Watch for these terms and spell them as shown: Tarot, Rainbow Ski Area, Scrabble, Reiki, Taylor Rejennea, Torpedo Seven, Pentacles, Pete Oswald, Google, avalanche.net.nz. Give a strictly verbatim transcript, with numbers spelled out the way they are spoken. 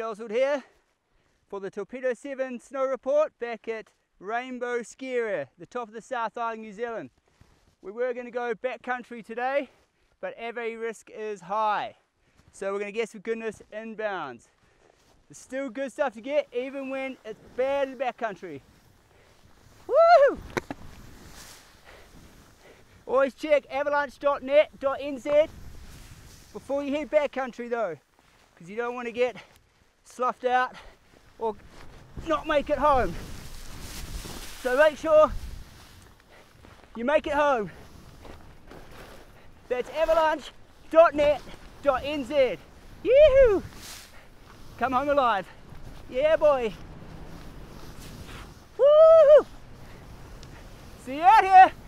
Pete Oswald here for the Torpedo Seven snow report back at Rainbow Ski Area, the top of the South Island, New Zealand. We were going to go backcountry today, but avalanche risk is high, so we're going to get some goodness inbounds. There's still good stuff to get even when it's bad in the backcountry. Woo! Always check avalanche dot net dot N Z before you head backcountry though, because you don't want to get sloughed out or not make it home. So make sure you make it home. That's avalanche dot net dot N Z. Yee-hoo! Come home alive. Yeah, boy. Woo-hoo! See you out here.